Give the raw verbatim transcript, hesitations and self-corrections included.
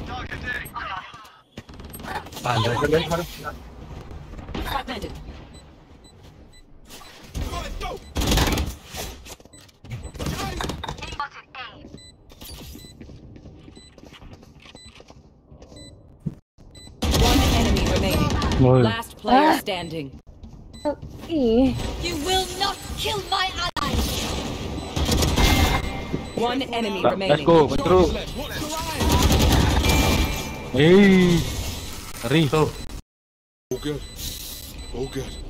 Fragmented. Boy. Last player standing. Oh, e. You will not kill my ally. One enemy La remaining. Let's go. Go through. Hey, Riso. Oh good. Oh good.